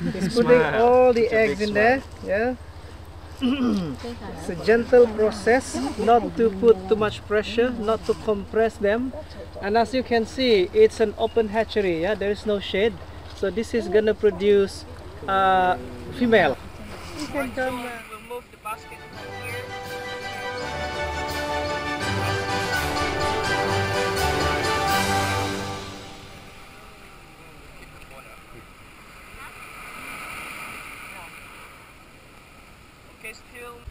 He's putting all the eggs in there. Yeah. It's a gentle process, not to put too much pressure, not to compress them. And as you can see, it's an open hatchery. Yeah, there is no shade. So this is gonna produce female. You can come. We'll move the basket over here. Still